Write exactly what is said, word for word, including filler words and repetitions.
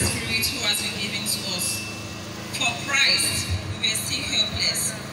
Spirit who has been given to us. For Christ, we were still helpless.